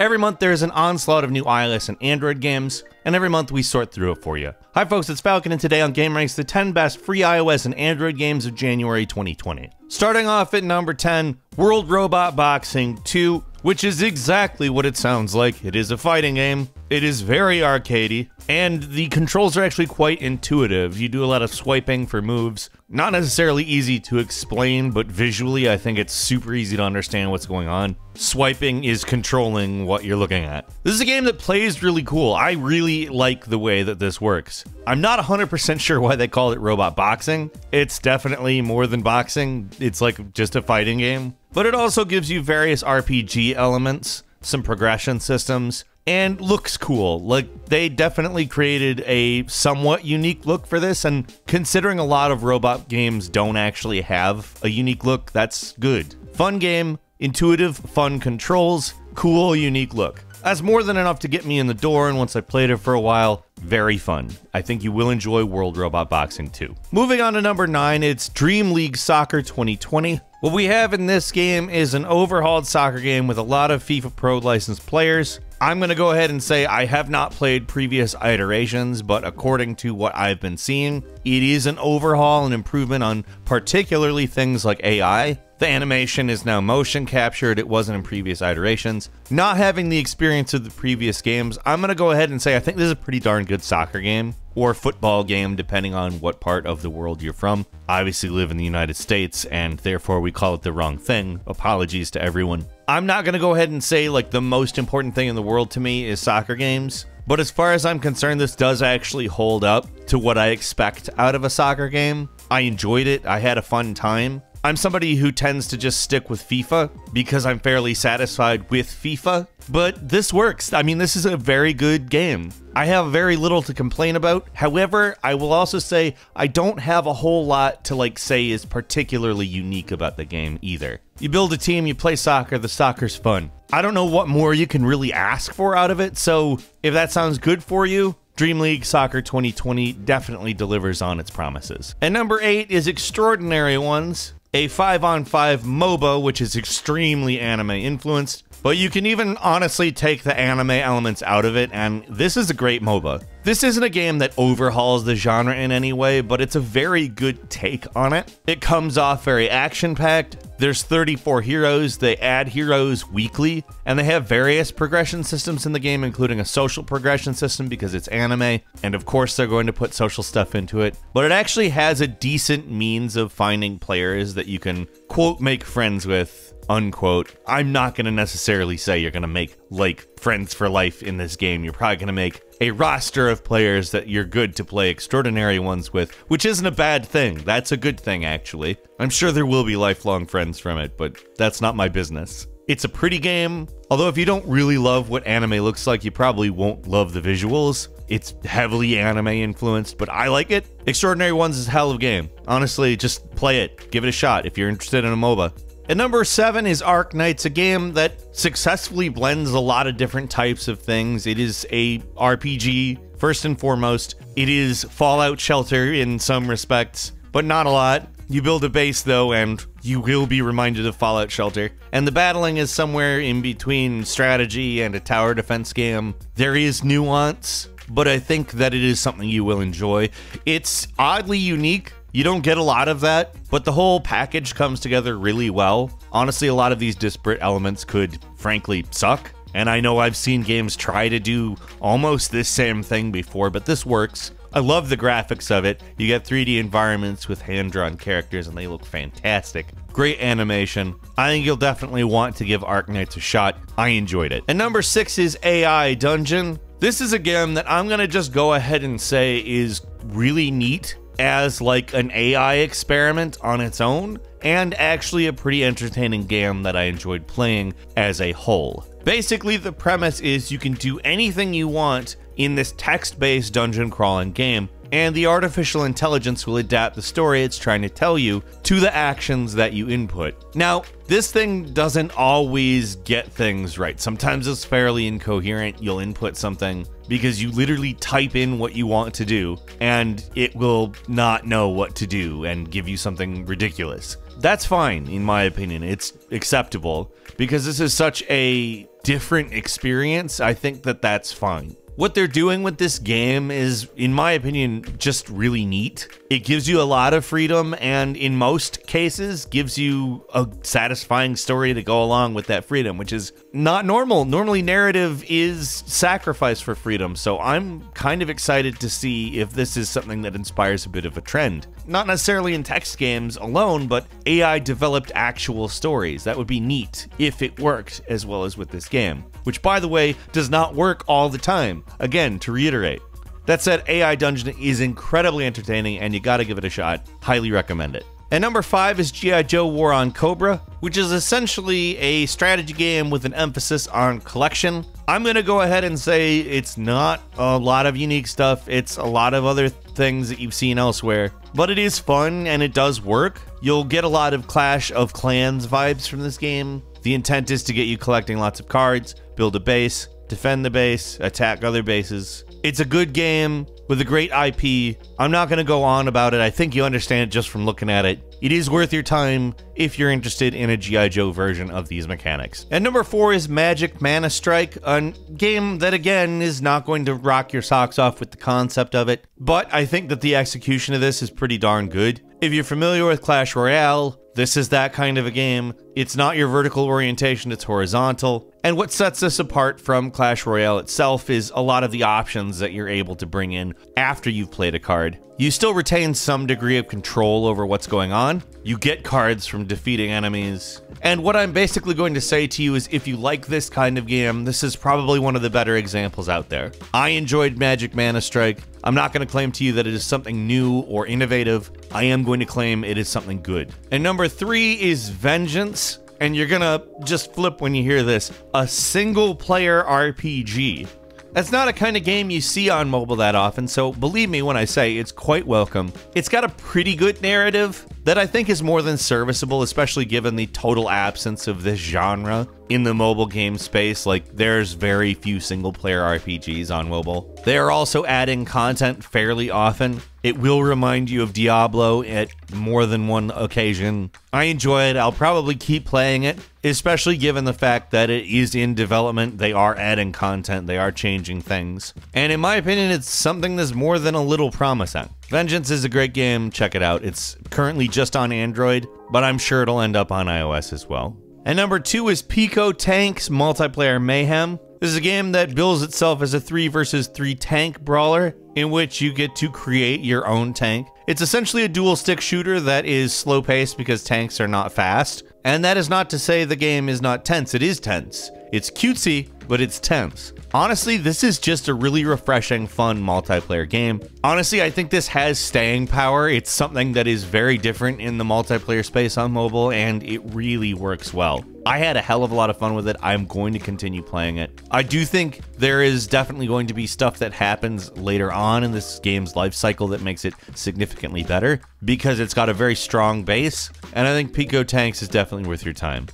Every month there is an onslaught of new iOS and Android games, and every month we sort through it for you. Hi folks, it's Falcon, and today on GameRanx, the 10 best free iOS and Android games of January 2020. Starting off at number 10, World Robot Boxing 2, which is exactly what it sounds like. It is a fighting game, it is very arcadey, and the controls are actually quite intuitive. You do a lot of swiping for moves. Not necessarily easy to explain, but visually I think it's super easy to understand what's going on. Swiping is controlling what you're looking at. This is a game that plays really cool. I really like the way that this works. I'm not 100% sure why they called it robot boxing. It's definitely more than boxing. It's like just a fighting game. But it also gives you various RPG elements, some progression systems, and looks cool. Like, they definitely created a somewhat unique look for this, and considering a lot of robot games don't actually have a unique look, that's good. Fun game, intuitive, fun controls, cool, unique look. That's more than enough to get me in the door, and once I played it for a while, very fun. I think you will enjoy World Robot Boxing 2. Moving on to number 9, it's Dream League Soccer 2020. What we have in this game is an overhauled soccer game with a lot of FIFA Pro licensed players. I'm going to go ahead and say I have not played previous iterations, but according to what I've been seeing, it is an overhaul and improvement on particularly things like AI. The animation is now motion captured. It wasn't in previous iterations. Not having the experience of the previous games, I'm going to go ahead and say I think this is a pretty darn good soccer game, or football game, depending on what part of the world you're from. I obviously live in the United States, and therefore we call it the wrong thing. Apologies to everyone. I'm not gonna go ahead and say like the most important thing in the world to me is soccer games, but as far as I'm concerned, this does actually hold up to what I expect out of a soccer game. I enjoyed it, I had a fun time. I'm somebody who tends to just stick with FIFA because I'm fairly satisfied with FIFA, but this works. I mean, this is a very good game. I have very little to complain about. However, I will also say I don't have a whole lot to like say is particularly unique about the game either. You build a team, you play soccer, the soccer's fun. I don't know what more you can really ask for out of it, so if that sounds good for you, Dream League Soccer 2020 definitely delivers on its promises. And number 8 is Extraordinary Ones, a 5-on-5 MOBA, which is extremely anime influenced, but you can even honestly take the anime elements out of it, and this is a great MOBA. This isn't a game that overhauls the genre in any way, but it's a very good take on it. It comes off very action-packed. There's 34 heroes, they add heroes weekly, and they have various progression systems in the game, including a social progression system because it's anime, and of course they're going to put social stuff into it. But it actually has a decent means of finding players that you can, quote, make friends with, unquote. I'm not going to necessarily say you're going to make, like, friends for life in this game. You're probably going to make a roster of players that you're good to play Extraordinary Ones with, which isn't a bad thing. That's a good thing, actually. I'm sure there will be lifelong friends from it, but that's not my business. It's a pretty game, although if you don't really love what anime looks like, you probably won't love the visuals. It's heavily anime influenced, but I like it. Extraordinary Ones is a hell of a game. Honestly, just play it. Give it a shot if you're interested in a MOBA. At number 7 is Arknights, a game that successfully blends a lot of different types of things. It is a RPG, first and foremost. It is Fallout Shelter in some respects, but not a lot. You build a base, though, and you will be reminded of Fallout Shelter. And the battling is somewhere in between strategy and a tower defense game. There is nuance, but I think that it is something you will enjoy. It's oddly unique. You don't get a lot of that, but the whole package comes together really well. Honestly, a lot of these disparate elements could, frankly, suck. And I know I've seen games try to do almost this same thing before, but this works. I love the graphics of it. You get 3D environments with hand-drawn characters, and they look fantastic. Great animation. I think you'll definitely want to give Arknights a shot. I enjoyed it. And number 6 is AI Dungeon. This is a game that I'm going to just go ahead and say is really neat as like an AI experiment on its own, and actually a pretty entertaining game that I enjoyed playing as a whole. Basically, the premise is you can do anything you want in this text-based dungeon crawling game, and the artificial intelligence will adapt the story it's trying to tell you to the actions that you input. Now, this thing doesn't always get things right. Sometimes it's fairly incoherent. You'll input something because you literally type in what you want to do, and it will not know what to do and give you something ridiculous. That's fine, in my opinion. It's acceptable because this is such a different experience, I think that that's fine. What they're doing with this game is, in my opinion, just really neat. It gives you a lot of freedom and in most cases gives you a satisfying story to go along with that freedom, which is not normal. Normally narrative is sacrifice for freedom. So I'm kind of excited to see if this is something that inspires a bit of a trend. Not necessarily in text games alone, but AI developed actual stories. That would be neat if it worked as well as with this game, which by the way, does not work all the time. Again, to reiterate. That said, AI Dungeon is incredibly entertaining and you gotta give it a shot. Highly recommend it. And number 5 is G.I. Joe: War on Cobra, which is essentially a strategy game with an emphasis on collection. I'm gonna go ahead and say it's not a lot of unique stuff. It's a lot of other things that you've seen elsewhere, but it is fun and it does work. You'll get a lot of Clash of Clans vibes from this game. The intent is to get you collecting lots of cards, build a base, defend the base, attack other bases. It's a good game with a great IP. I'm not going to go on about it. I think you understand it just from looking at it. It is worth your time if you're interested in a G.I. Joe version of these mechanics. And number 4 is Magic: ManaStrike, a game that again is not going to rock your socks off with the concept of it, but I think that the execution of this is pretty darn good. If you're familiar with Clash Royale, this is that kind of a game. It's not your vertical orientation, it's horizontal. And what sets this apart from Clash Royale itself is a lot of the options that you're able to bring in after you've played a card. You still retain some degree of control over what's going on. You get cards from defeating enemies. And what I'm basically going to say to you is if you like this kind of game, this is probably one of the better examples out there. I enjoyed Magic: ManaStrike. I'm not going to claim to you that it is something new or innovative. I am going to claim it is something good. And number 3 is Vengeance. And you're gonna just flip when you hear this, a single player RPG. That's not a kind of game you see on mobile that often, so believe me when I say it's quite welcome. It's got a pretty good narrative that I think is more than serviceable, especially given the total absence of this genre in the mobile game space. Like, there's very few single player RPGs on mobile. They are also adding content fairly often. It will remind you of Diablo at more than one occasion. I enjoy it. I'll probably keep playing it, especially given the fact that it is in development. They are adding content. They are changing things. And in my opinion, it's something that's more than a little promising. Vengeance is a great game. Check it out. It's currently just on Android, but I'm sure it'll end up on iOS as well. And number 2 is Pico Tanks: Multiplayer Mayhem. This is a game that bills itself as a 3 versus 3 tank brawler in which you get to create your own tank. It's essentially a dual stick shooter that is slow paced because tanks are not fast. And that is not to say the game is not tense. It is tense. It's cutesy, but it's tense. Honestly, this is just a really refreshing, fun multiplayer game. Honestly, I think this has staying power. It's something that is very different in the multiplayer space on mobile, and it really works well. I had a hell of a lot of fun with it. I'm going to continue playing it. I do think there is definitely going to be stuff that happens later on in this game's life cycle that makes it significantly better because it's got a very strong base, and I think Pico Tanks is definitely worth your time.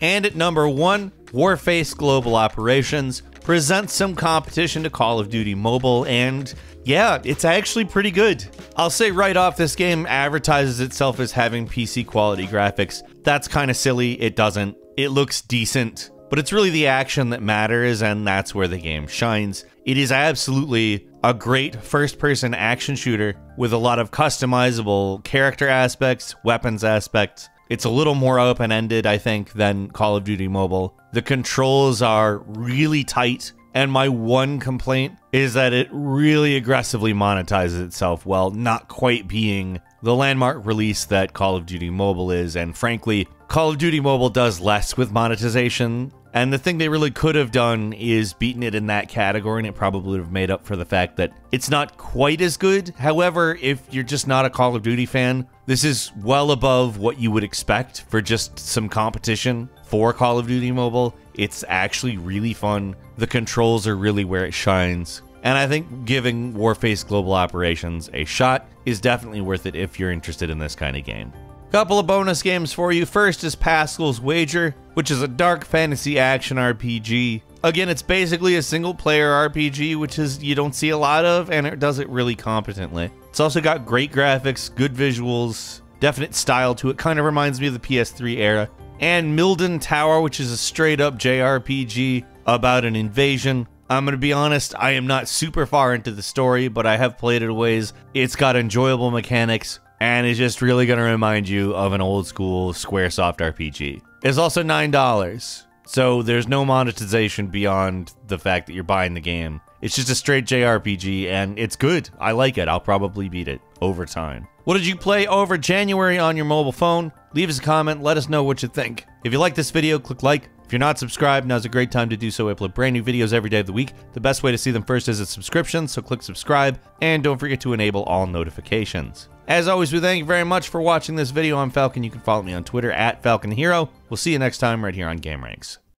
And at number 1, Warface: Global Operations presents some competition to Call of Duty Mobile, and yeah, it's actually pretty good. I'll say right off, this game advertises itself as having PC quality graphics. That's kind of silly. It doesn't. It looks decent, but it's really the action that matters, and that's where the game shines. It is absolutely a great first-person action shooter with a lot of customizable character aspects, weapons aspects. It's a little more open-ended, I think, than Call of Duty Mobile. The controls are really tight, and my one complaint is that it really aggressively monetizes itself while not quite being the landmark release that Call of Duty Mobile is, and frankly, Call of Duty Mobile does less with monetization, and the thing they really could have done is beaten it in that category, and it probably would have made up for the fact that it's not quite as good. However, if you're just not a Call of Duty fan, this is well above what you would expect for just some competition for Call of Duty Mobile. It's actually really fun. The controls are really where it shines. And I think giving Warface: Global Operations a shot is definitely worth it if you're interested in this kind of game. Couple of bonus games for you. First is Pascal's Wager, which is a dark fantasy action RPG. Again, it's basically a single player RPG, which is you don't see a lot of, and it does it really competently. It's also got great graphics, good visuals, definite style to it. Kind of reminds me of the PS3 era. and Miden Tower, which is a straight up JRPG about an invasion. I'm going to be honest, I am not super far into the story, but I have played it a ways. It's got enjoyable mechanics, and it's just really going to remind you of an old school Squaresoft RPG. It's also $9, so there's no monetization beyond the fact that you're buying the game. It's just a straight JRPG, and it's good. I like it. I'll probably beat it over time. What did you play over January on your mobile phone? Leave us a comment. Let us know what you think. If you like this video, click like. If you're not subscribed, now's a great time to do so. I upload brand new videos every day of the week. The best way to see them first is a subscription, so click subscribe, and don't forget to enable all notifications. As always, we thank you very much for watching this video. I'm Falcon. You can follow me on Twitter at FalconHero. We'll see you next time right here on GameRanx.